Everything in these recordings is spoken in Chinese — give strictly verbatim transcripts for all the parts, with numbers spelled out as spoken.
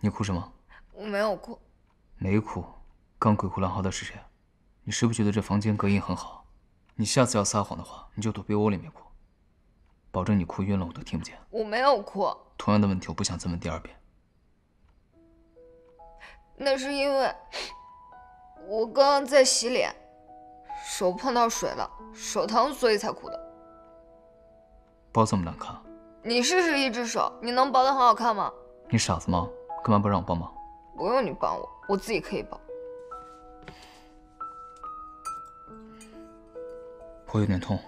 你哭什么？我没有哭，没哭。刚鬼哭狼嚎的是谁？你是不是觉得这房间隔音很好？你下次要撒谎的话，你就躲被窝里面哭，保证你哭晕了我都听不见。我没有哭。同样的问题，我不想再问第二遍。那是因为我刚刚在洗脸，手碰到水了，手疼，所以才哭的。包这么难看？你试试一只手，你能包得很好看吗？你傻子吗？ 干嘛不让我帮忙？不用你帮我，我自己可以包。我有点痛。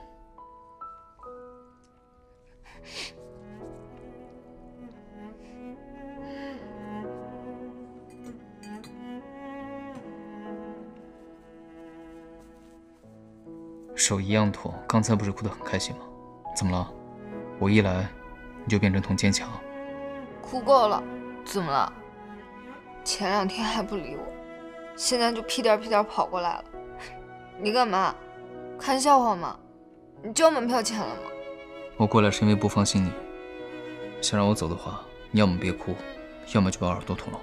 手一样痛，刚才不是哭得很开心吗？怎么了？我一来，你就变成童坚强？哭够了。 怎么了？前两天还不理我，现在就屁颠屁颠跑过来了。你干嘛？看笑话吗？你交门票钱了吗？我过来是因为不放心你，想让我走的话，你要么别哭，要么就把耳朵捅了。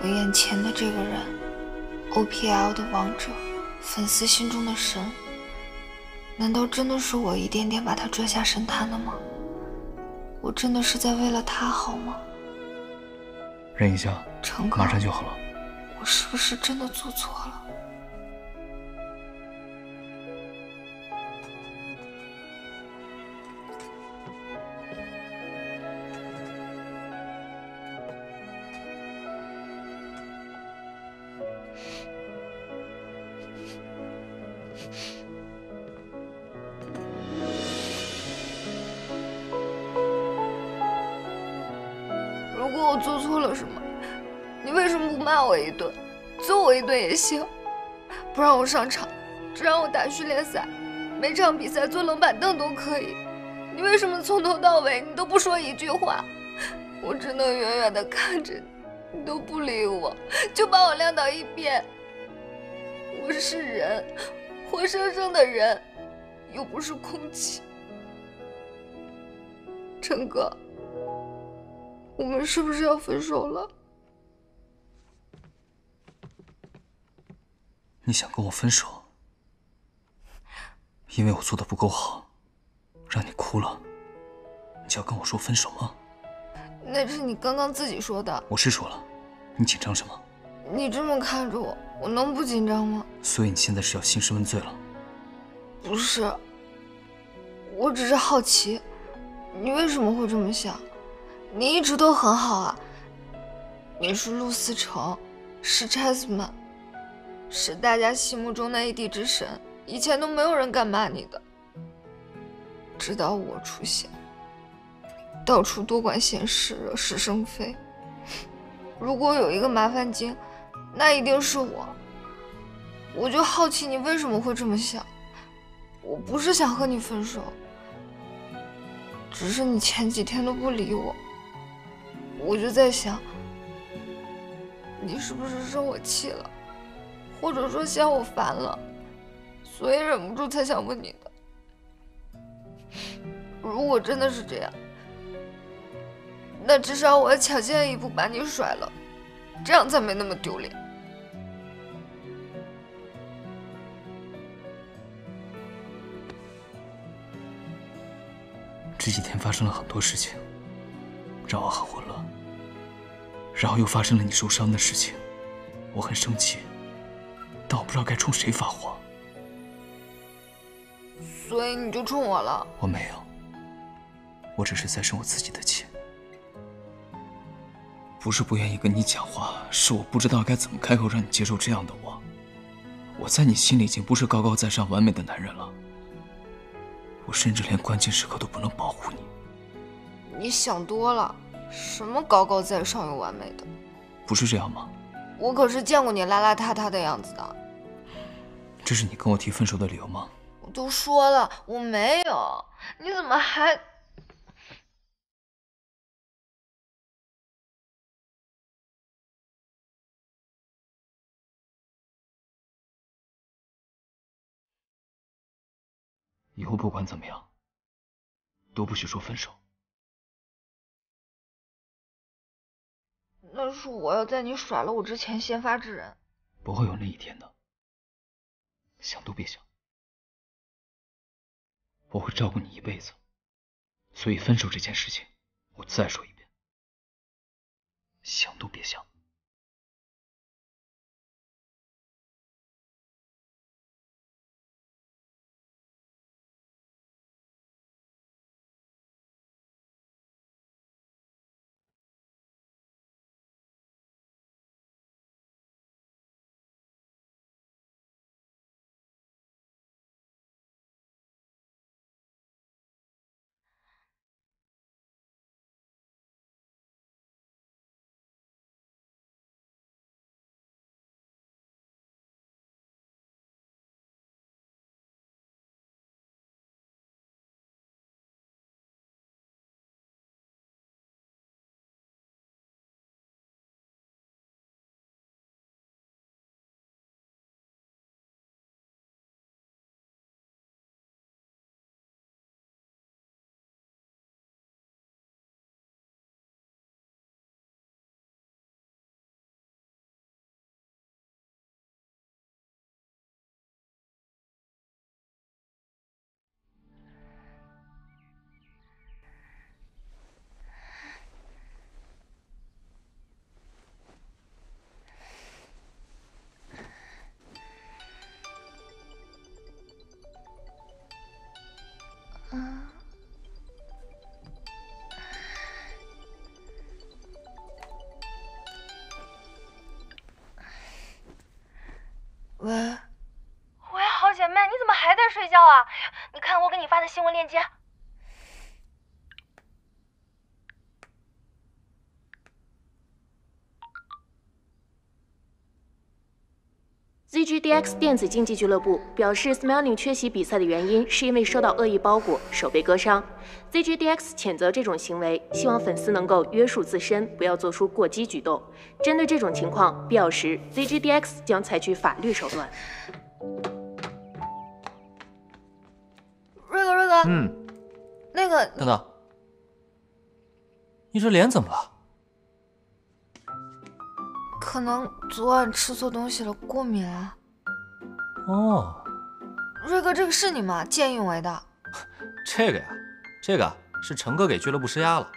我眼前的这个人 ，O P L 的王者。 粉丝心中的神，难道真的是我一点点把他拽下神坛的吗？我真的是在为了他好吗？忍一下，成哥，马上就好了。我是不是真的做错了？如果我做错了什么，你为什么不骂我一顿，揍我一顿也行，不让我上场，只让我打训练赛，每场比赛坐冷板凳都可以。你为什么从头到尾你都不说一句话？我只能远远的看着你，你都不理我，就把我晾到一边。我是人。 活生生的人，又不是空气。陈哥，我们是不是要分手了？你想跟我分手？因为我做的不够好，让你哭了，你就要跟我说分手吗？那是你刚刚自己说的。我是说了，你紧张什么？你这么看着我。 我能不紧张吗？所以你现在是要兴师问罪了？不是，我只是好奇，你为什么会这么想？你一直都很好啊，你是陆思成，是 Chessman， 是大家心目中的一地之神，以前都没有人敢骂你的，直到我出现，到处多管闲事，惹是生非。如果有一个麻烦精。 那一定是我，我就好奇你为什么会这么想。我不是想和你分手，只是你前几天都不理我，我就在想，你是不是生我气了，或者说嫌我烦了，所以忍不住才想问你的。如果真的是这样，那至少我要抢先一步把你甩了。 这样才没那么丢脸。这几天发生了很多事情，让我很混乱。然后又发生了你受伤的事情，我很生气，但我不知道该冲谁发火。所以你就冲我了？我没有，我只是在生我自己的气。不是不愿意跟你讲话，是我不知道该怎么开口让你接受这样的我。我在你心里已经不是高高在上完美的男人了，我甚至连关键时刻都不能保护你。你想多了，什么高高在上又完美的？不是这样吗？我可是见过你邋邋遢遢的样子的。这是你跟我提分手的理由吗？我都说了，我没有，你怎么还……以后不管怎么样，都不许说分手。那是我要在你甩了我之前先发制人。不会有那一天的，想都别想。我会照顾你一辈子，所以分手这件事情，我再说一遍，想都别想。喂，喂，好姐妹，你怎么还在睡觉啊？你看我给你发的新闻链接。Z G D X 电子竞技俱乐部表示 ，Smelling 缺席比赛的原因是因为收到恶意包裹，手被割伤。Z G D X 谴责这种行为，希望粉丝能够约束自身，不要做出过激举动。针对这种情况，必要时 Z G D X 将采取法律手段。瑞哥，瑞哥，嗯，那个，等等，你这脸怎么了？ 可能昨晚吃错东西了，过敏了。哦，瑞哥，这个是你吗？见义勇为的。这个呀，这个是陈哥给俱乐部施压了，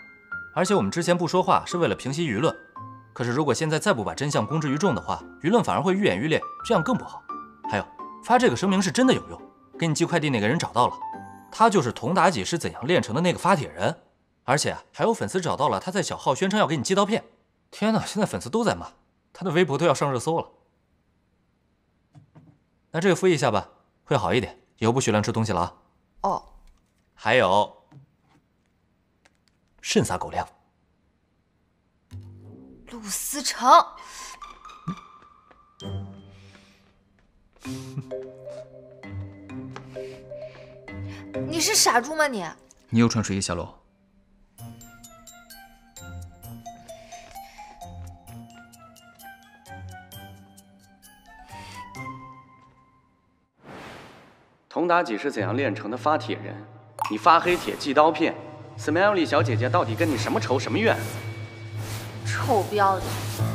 而且我们之前不说话是为了平息舆论。可是如果现在再不把真相公之于众的话，舆论反而会愈演愈烈，这样更不好。还有，发这个声明是真的有用。给你寄快递那个人找到了，他就是佟妲己是怎样炼成的那个发帖人，而且啊，还有粉丝找到了他在小号宣称要给你寄刀片。天哪，现在粉丝都在骂。 他的微博都要上热搜了，那这个复议一下吧，会好一点。以后不许乱吃东西了啊！哦，还有，慎撒狗粮。陆思成，你是傻猪吗你？你又穿睡衣下楼。 佟妲己是怎样炼成的发帖人？你发黑帖寄刀片 ，Smelly 小姐姐到底跟你什么仇什么怨？臭不要脸！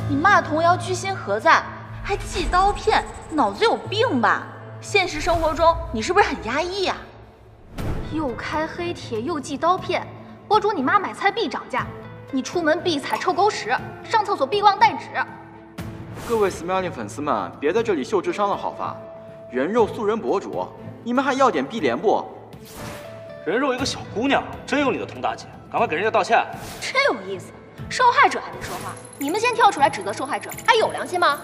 你骂童谣居心何在？还寄刀片，脑子有病吧？现实生活中你是不是很压抑呀、啊？又开黑帖又寄刀片，博主你妈买菜必涨价，你出门必踩臭狗屎，上厕所必忘带纸。各位 Smelly 粉丝们，别在这里秀智商了好吧？人肉素人博主。 你们还要点碧莲不？人肉一个小姑娘，真有你的佟大姐，赶快给人家道歉！真有意思，受害者还没说话，你们先跳出来指责受害者，还有良心吗？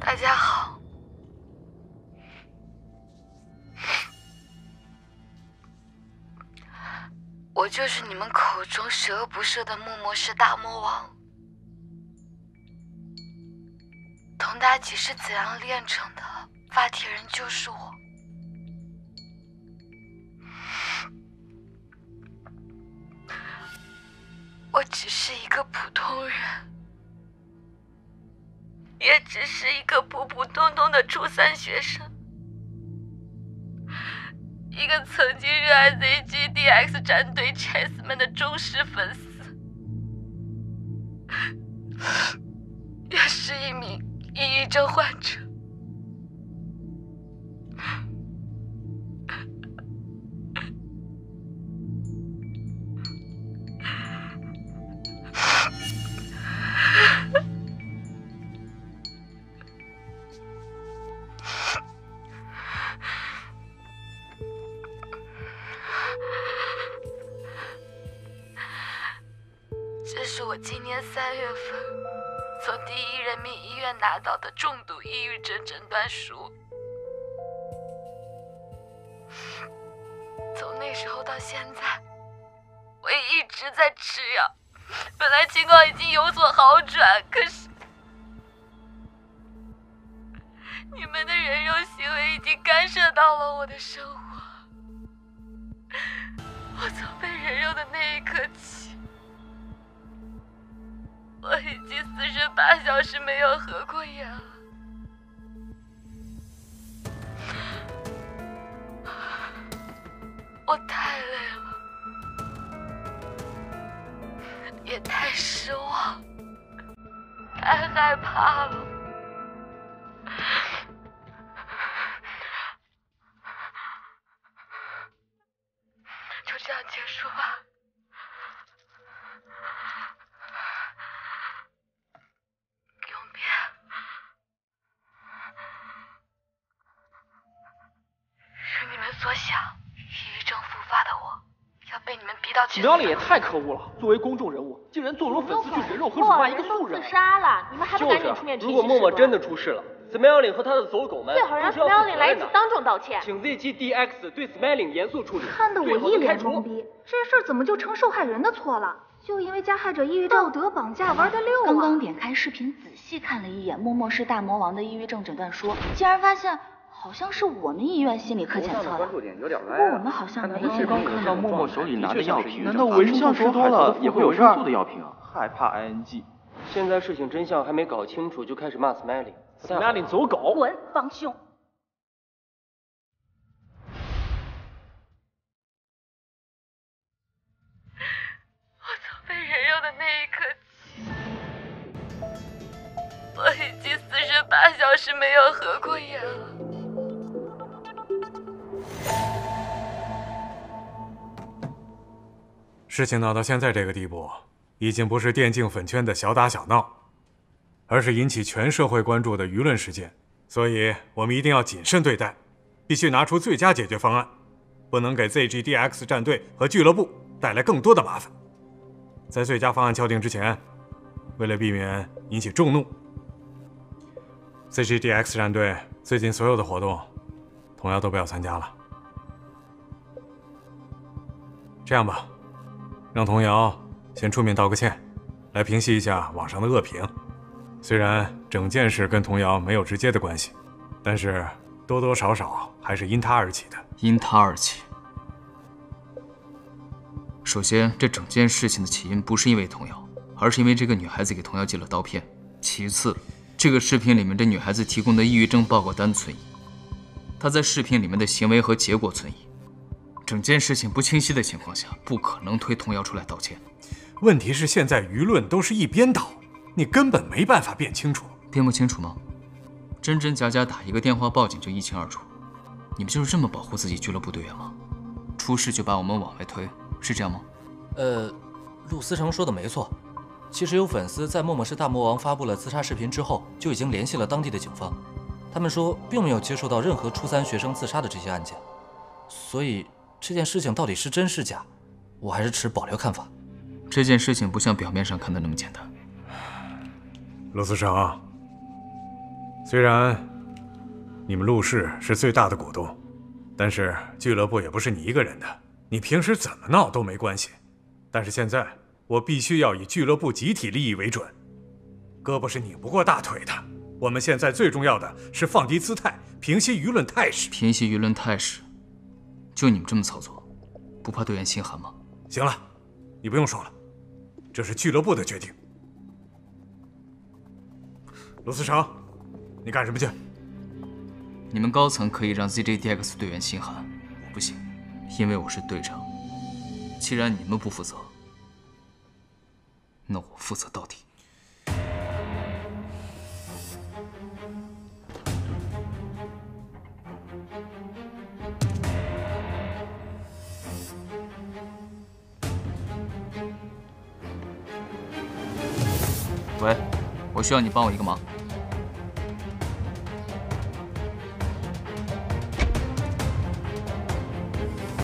大家好，我就是你们口中十恶不赦的木魔师大魔王。 同妲己是怎样炼成的？发帖人就是我。我只是一个普通人，也只是一个普普通通的初三学生，一个曾经热爱 Z G D X 战队 Chessman 的忠实粉丝，也是一名 抑郁症患者，这是我今年三月份 从第一人民医院拿到的重度抑郁症诊断书，从那时候到现在，我也一直在吃药。本来情况已经有所好转，可是你们的人肉行为已经干涉到了我的生活。我从被人肉的那一刻起， 我已经四十八小时没有合过眼了。我太累了，也太失望，太害怕了。就这样结束吧。 所想，抑郁症复发的我，要被你们逼到绝境。苗磊也太可恶了！作为公众人物，竟然纵容粉丝去人肉和辱骂一个素人。自杀了，你们还不赶紧出面？就是，如果默默真的出事了 ，Smelling 和他的走狗们最好让 Smelling 来一次当众道歉，请 Z G D X 对 Smelling 严肃处理。看得我一脸懵逼，这事怎么就成受害人的错了？就因为加害者抑郁症道德绑架玩的溜啊！刚刚点开视频仔细看了一眼默默师大魔王的抑郁症诊断书，竟然发现 好像是我们医院心理科检测的，不过我们好像没有看到默默手里拿的药品。难道蚊香吃多了也会有上述的药品啊？害怕 I N G。现在事情真相还没搞清楚，就开始骂 Smelling，Smelling 走狗，滚，帮凶！我从被人肉的那一刻起，我已经四十八小时没有合过眼了。 事情闹到现在这个地步，已经不是电竞粉圈的小打小闹，而是引起全社会关注的舆论事件。所以，我们一定要谨慎对待，必须拿出最佳解决方案，不能给 Z G D X 战队和俱乐部带来更多的麻烦。在最佳方案敲定之前，为了避免引起众怒 ，Z G D X 战队最近所有的活动，同样都不要参加了。这样吧， 让童瑶先出面道个歉，来平息一下网上的恶评。虽然整件事跟童瑶没有直接的关系，但是多多少少还是因他而起的。因他而起。首先，这整件事情的起因不是因为童瑶，而是因为这个女孩子给童瑶寄了刀片。其次，这个视频里面这女孩子提供的抑郁症报告单存疑，她在视频里面的行为和结果存疑。 整件事情不清晰的情况下，不可能推童瑶出来道歉。问题是现在舆论都是一边倒，你根本没办法辨清楚。辨不清楚吗？真真假假打一个电话报警就一清二楚。你们就是这么保护自己俱乐部队员吗？出事就把我们往外推，是这样吗？呃，陆思成说的没错。其实有粉丝在默默师大魔王发布了自杀视频之后，就已经联系了当地的警方，他们说并没有接触到任何初三学生自杀的这些案件，所以 这这件事情到底是真是假，我还是持保留看法。这件事情不像表面上看的那么简单。陆司长，虽然你们陆氏是最大的股东，但是俱乐部也不是你一个人的，你平时怎么闹都没关系。但是现在我必须要以俱乐部集体利益为准，胳膊是拧不过大腿的。我们现在最重要的是放低姿态，平息舆论态势。平息舆论态势，就你们这么操作，不怕队员心寒吗？行了，你不用说了，这是俱乐部的决定。罗思成，你干什么去？你们高层可以让 Z G D X 队员心寒，我不行，因为我是队长。既然你们不负责，那我负责到底。 喂，我需要你帮我一个忙。